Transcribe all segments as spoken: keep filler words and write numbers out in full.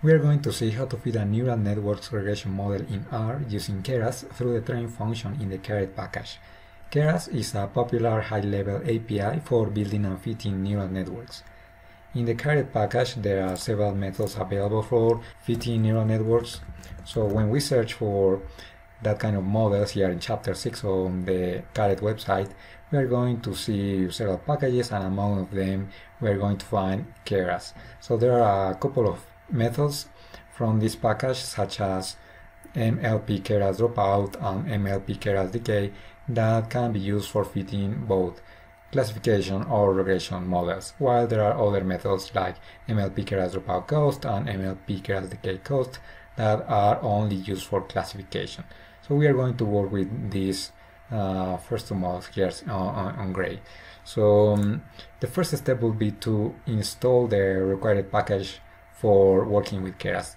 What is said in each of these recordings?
We are going to see how to feed a neural networks regression model in R using Keras through the train function in the caret package. Keras is a popular high-level A P I for building and fitting neural networks. In the caret package, there are several methods available for fitting neural networks. So when we search for that kind of models here in chapter six on the caret website, we are going to see several packages, and among of them we are going to find Keras. So there are a couple of methods from this package, such as mlp keras dropout and mlp keras decay, that can be used for fitting both classification or regression models, while there are other methods like mlp keras dropout cost and mlp keras decay cost that are only used for classification. So we are going to work with these uh, first two models here on, on, on gray. So um, the first step would be to install the required package for working with Keras.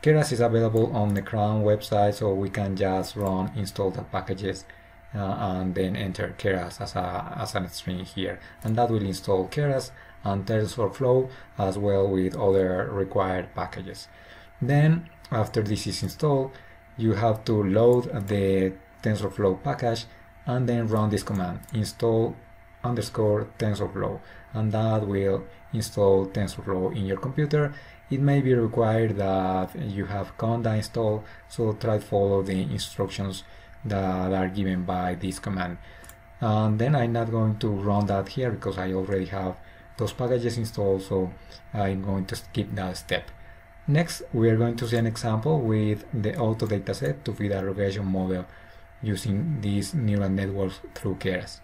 Keras is available on the Crown website, so we can just run install the packages uh, and then enter Keras as a as a string here, and that will install Keras and TensorFlow as well with other required packages. Then, after this is installed, you have to load the TensorFlow package and then run this command, install underscore TensorFlow, and that will install TensorFlow in your computer. It may be required that you have Conda installed, so try to follow the instructions that are given by this command. And then I'm not going to run that here because I already have those packages installed, so I'm going to skip that step. Next, we are going to see an example with the auto dataset to feed a regression model using these neural networks through Keras.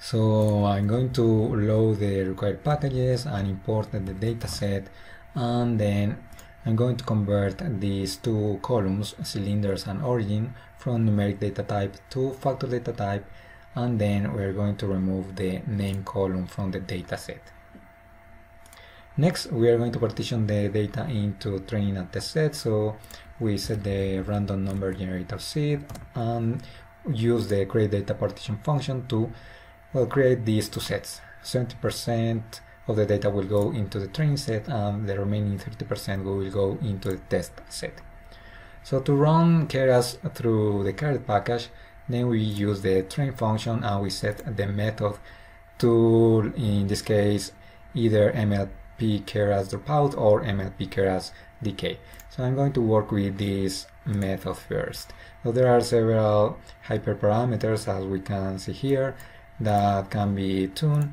So I'm going to load the required packages and import the dataset, and then I'm going to convert these two columns, cylinders and origin, from numeric data type to factor data type, and then we're going to remove the name column from the dataset. Next, we are going to partition the data into training and test sets, so we set the random number generator seed and use the createDataPartition function to well, create these two sets. seventy percent of the data will go into the training set and the remaining thirty percent will go into the test set. So to run Keras through the caret package, then we use the train function and we set the method to, in this case, either mlp keras dropout or mlp keras decay. So I'm going to work with this method first. So there are several hyperparameters, as we can see here, that can be tuned,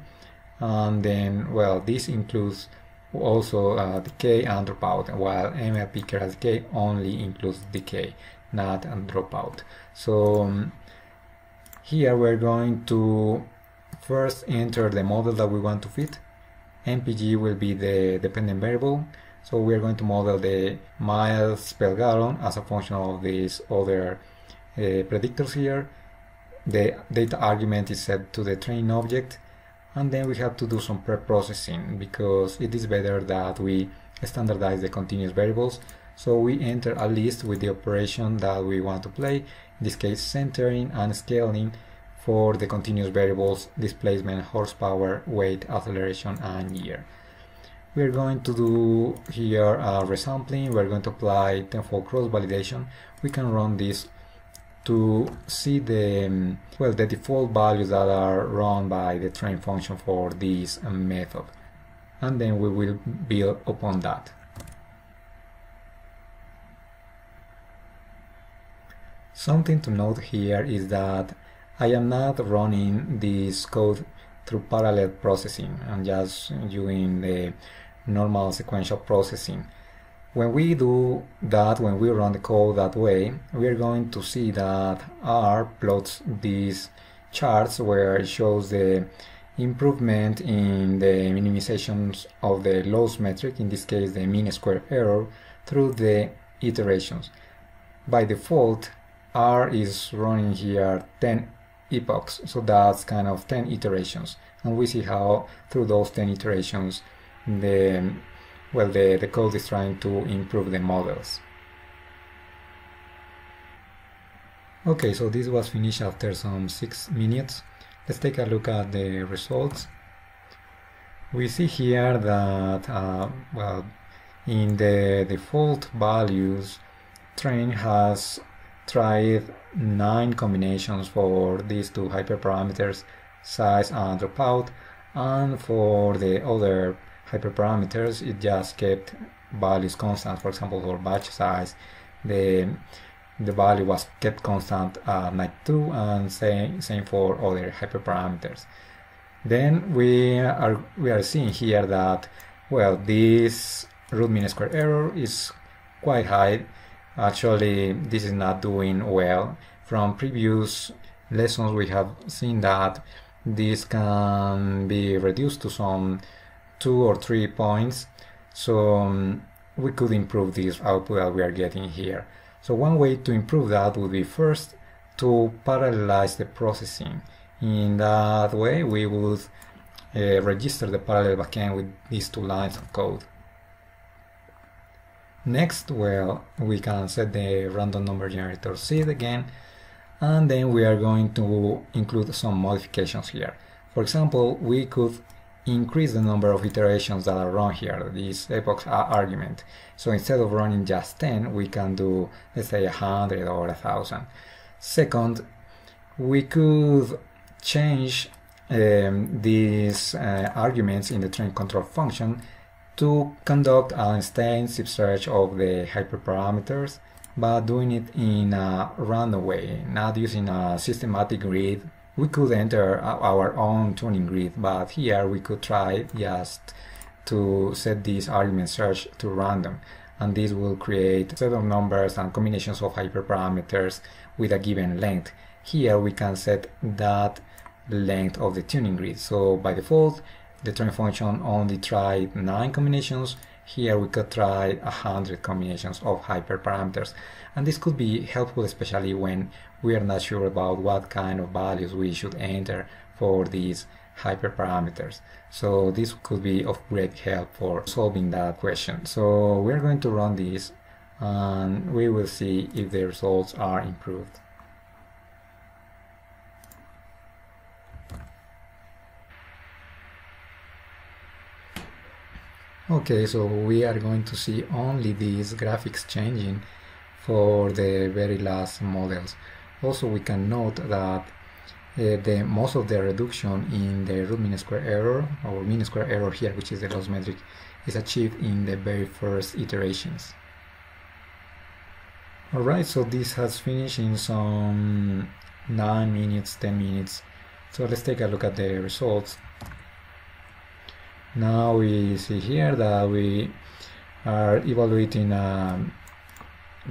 and then well this includes also uh, decay and dropout, while mlp keras decay only includes decay, not dropout. So um, here we're going to first enter the model that we want to fit. M P G will be the dependent variable, so we are going to model the miles per gallon as a function of these other uh, predictors here. The data argument is set to the train object, and then we have to do some pre-processing because it is better that we standardize the continuous variables. So we enter a list with the operation that we want to play, in this case centering and scaling, for the continuous variables displacement, horsepower, weight, acceleration, and year. We are going to do here a resampling. We are going to apply tenfold cross validation. We can run this to see the well the default values that are run by the train function for this method, and then we will build upon that. Something to note here is that I am not running this code through parallel processing. I'm just doing the normal sequential processing. When we do that, when we run the code that way, we are going to see that R plots these charts where it shows the improvement in the minimizations of the loss metric, in this case the mean square error, through the iterations. By default, R is running here ten epochs, so that's kind of ten iterations, and we see how through those ten iterations the well the, the code is trying to improve the models. Okay, so this was finished after some six minutes. Let's take a look at the results. We see here that uh, well In the default values, train has tried nine combinations for these two hyperparameters, size and dropout, and for the other hyperparameters it just kept values constant. For example, for batch size, the the value was kept constant at ninety-two, and same same for other hyperparameters. Then we are we are seeing here that, well, this root mean square error is quite high. Actually, this is not doing well. From previous lessons we have seen that this can be reduced to some two or three points, so um, we could improve this output that we are getting here. So one way to improve that would be first to parallelize the processing. In that way we would uh, register the parallel backend with these two lines of code. Next, well, we can set the random number generator seed again, and then we are going to include some modifications here. For example, we could increase the number of iterations that are run here, this epoch argument. So instead of running just ten, we can do, let's say, one hundred or one thousand. Second, we could change um, these uh, arguments in the train control function to conduct an extensive search of the hyperparameters, but doing it in a random way, not using a systematic grid. We could enter our own tuning grid, but here we could try just to set this argument search to random, and this will create a set of numbers and combinations of hyperparameters with a given length. Here we can set that length of the tuning grid. So by default, the train function only tried nine combinations. Here we could try a hundred combinations of hyperparameters, and this could be helpful, especially when we are not sure about what kind of values we should enter for these hyperparameters. So this could be of great help for solving that question. So we're going to run this, and we will see if the results are improved. Okay, so we are going to see only these graphics changing for the very last models. Also, we can note that uh, the most of the reduction in the root mean square error or mean square error here, which is the loss metric, is achieved in the very first iterations. Alright, so this has finished in some nine minutes, ten minutes. So let's take a look at the results. Now we see here that we are evaluating a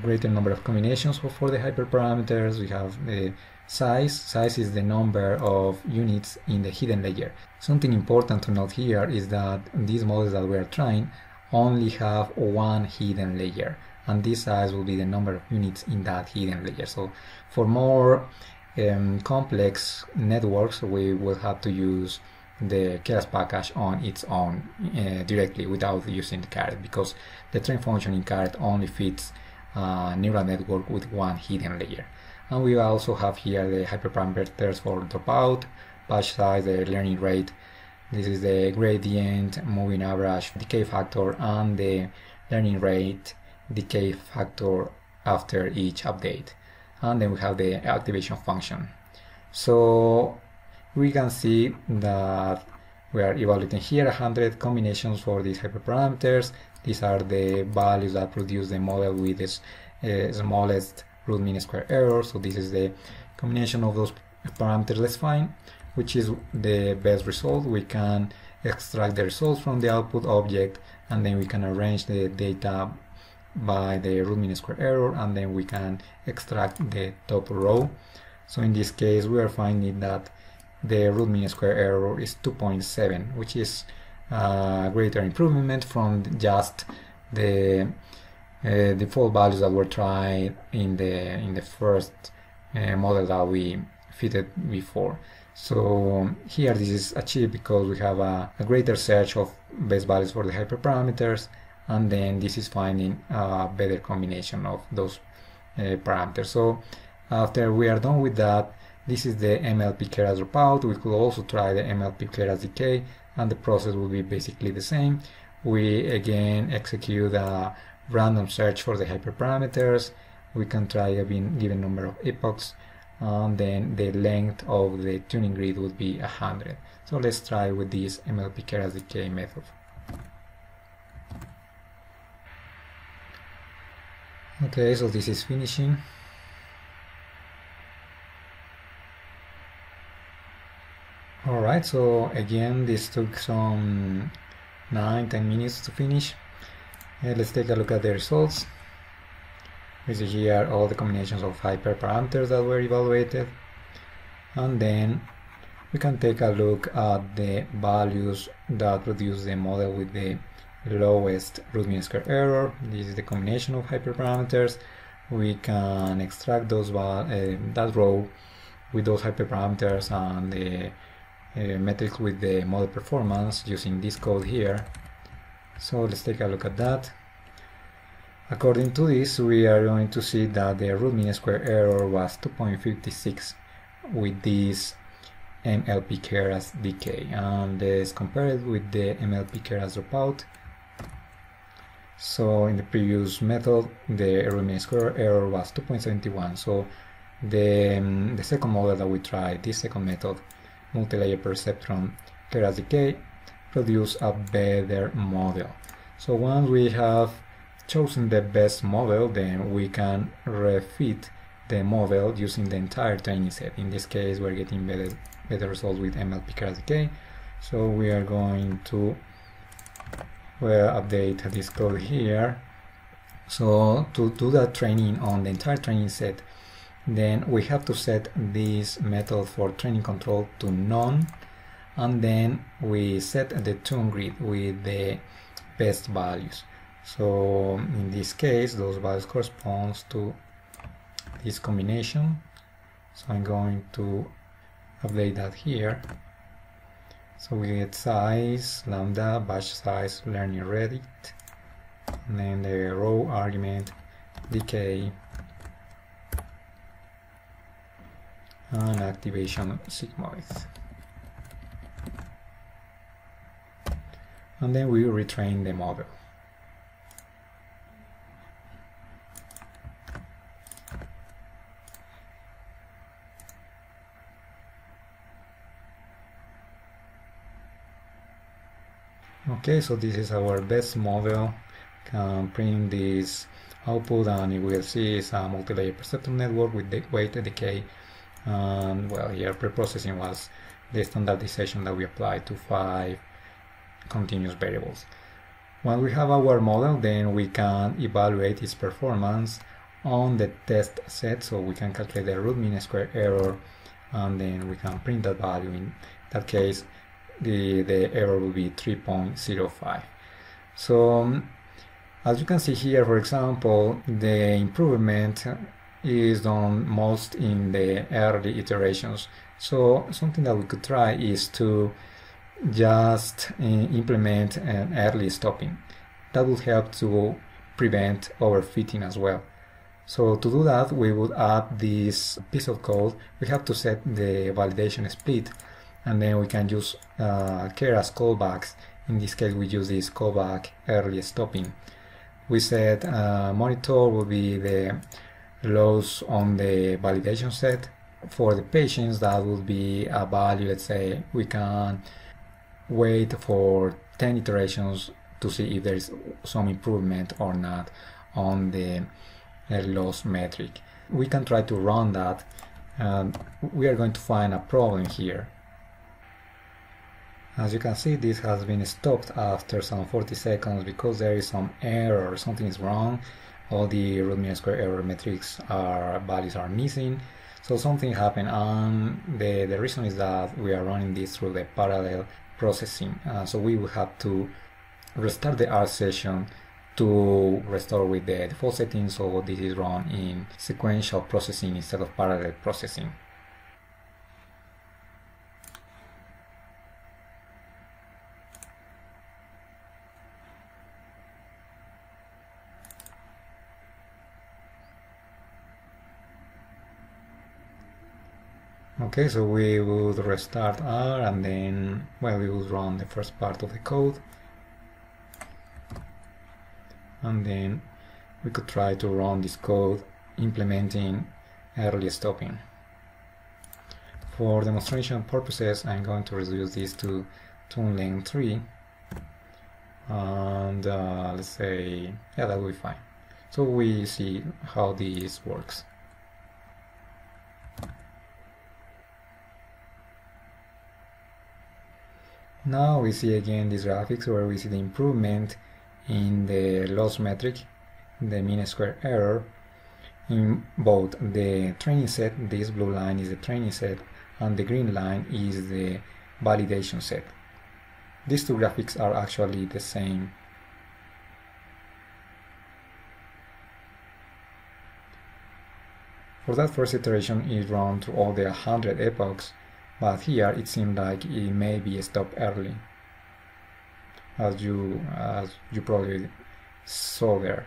greater number of combinations for, for the hyperparameters. We have the size. Size is the number of units in the hidden layer. Something important to note here is that these models that we are trying only have one hidden layer, and this size will be the number of units in that hidden layer. So for more um, complex networks, we will have to use the Keras package on its own uh, directly without using the caret, because the train function in caret only fits a neural network with one hidden layer. And we also have here the hyperparameters for dropout, batch size, the learning rate. This is the gradient, moving average, decay factor, and the learning rate decay factor after each update. And then we have the activation function. So we can see that we are evaluating here one hundred combinations for these hyperparameters. These are the values that produce the model with the uh, smallest root mean square error. So this is the combination of those parameters. Let's find which is the best result. We can extract the results from the output object, and then we can arrange the data by the root mean square error, and then we can extract the top row. So in this case, we are finding that the root mean square error is two point seven, which is a uh, greater improvement from just the uh, default values that were tried in the in the first uh, model that we fitted before. So here this is achieved because we have a, a greater search of best values for the hyperparameters, and then this is finding a better combination of those uh, parameters. So after we are done with that, this is the M L P Keras dropout. We could also try the M L P Keras decay, and the process will be basically the same. we again execute a random search for the hyperparameters. We can try a given number of epochs, and then the length of the tuning grid would be one hundred. So let's try with this mlp keras decay method. Okay, so this is finishing. Alright, so again this took some nine to ten minutes to finish. And let's take a look at the results. We see here all the combinations of hyperparameters that were evaluated, and then we can take a look at the values that produce the model with the lowest root mean square error. This is the combination of hyperparameters. We can extract those uh, that row with those hyperparameters and the uh, metrics with the model performance using this code here. So let's take a look at that. According to this, we are going to see that the root mean square error was two point five six with this mlp keras decay, and let's compare it with the mlp keras dropout. So in the previous method, the root mean square error was two point seven one. So the um, the second model that we tried, this second method, multilayer perceptron keras decay, produced a better model. So once we have chosen the best model, then we can refit the model using the entire training set. In this case, we're getting better better results with mlp keras decay. So we are going to well update this code here. So to do that training on the entire training set, then we have to set this method for training control to none, and then we set the tune grid with the best values. So in this case, those values corresponds to this combination. So I'm going to update that here. So we get size, lambda, batch size, learning rate, and then the row argument, decay, and activation sigmoid. And then we retrain the model. Okay, so this is our best model. We can print this output, and you will see it's a multilayer perceptron network with the weight decay. And well, here preprocessing was the standardization that we applied to five continuous variables. Once we have our model, then we can evaluate its performance on the test set. So we can calculate the root mean square error, and then we can print that value. In that case, The, the error will be three point zero five. So as you can see here, for example, the improvement is done most in the early iterations. So something that we could try is to just uh, implement an early stopping. That would help to prevent overfitting as well. So to do that, we would add this piece of code. We have to set the validation split, and then we can use uh, Keras callbacks. In this case, we use this callback early stopping. We said uh, monitor will be the loss on the validation set. For the patients, that will be a value. Let's say we can wait for ten iterations to see if there is some improvement or not on the uh, loss metric. We can try to run that, and we are going to find a problem here. As you can see, this has been stopped after some forty seconds because there is some error, something is wrong. All the root mean square error metrics are values are missing. So something happened, and the, the reason is that we are running this through the parallel processing. Uh, so we will have to restart the R session to restore with the default settings, so this is run in sequential processing instead of parallel processing. Okay, so we would restart R, and then, well, we would run the first part of the code. and then we could try to run this code implementing early stopping. For demonstration purposes, I'm going to reduce this to tune length three, and uh, let's say, yeah, that will be fine. So we see how this works. Now we see again these graphics where we see the improvement in the loss metric, the mean square error, in both the training set. This blue line is the training set, and the green line is the validation set. These two graphics are actually the same. For that first iteration, it ran through all the one hundred epochs, but here it seemed like it may be stopped early, as you, as you probably saw there.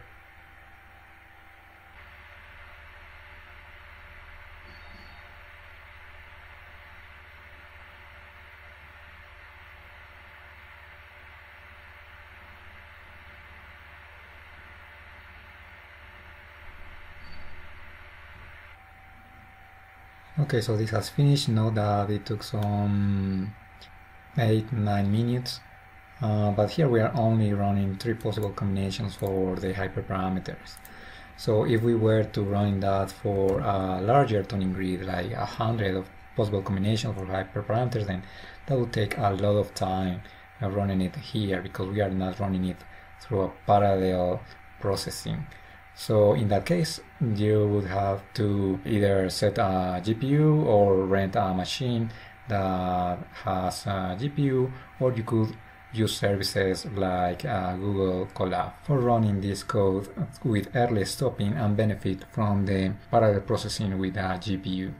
Okay, so this has finished. Note that it took some eight nine minutes, uh, but here we are only running three possible combinations for the hyperparameters. So if we were to run that for a larger tuning grid, like a hundred of possible combinations for hyperparameters, then that would take a lot of time running it here, because we are not running it through a parallel processing. So in that case, you would have to either set a G P U or rent a machine that has a G P U, or you could use services like uh, Google Colab for running this code with early stopping and benefit from the parallel processing with a G P U.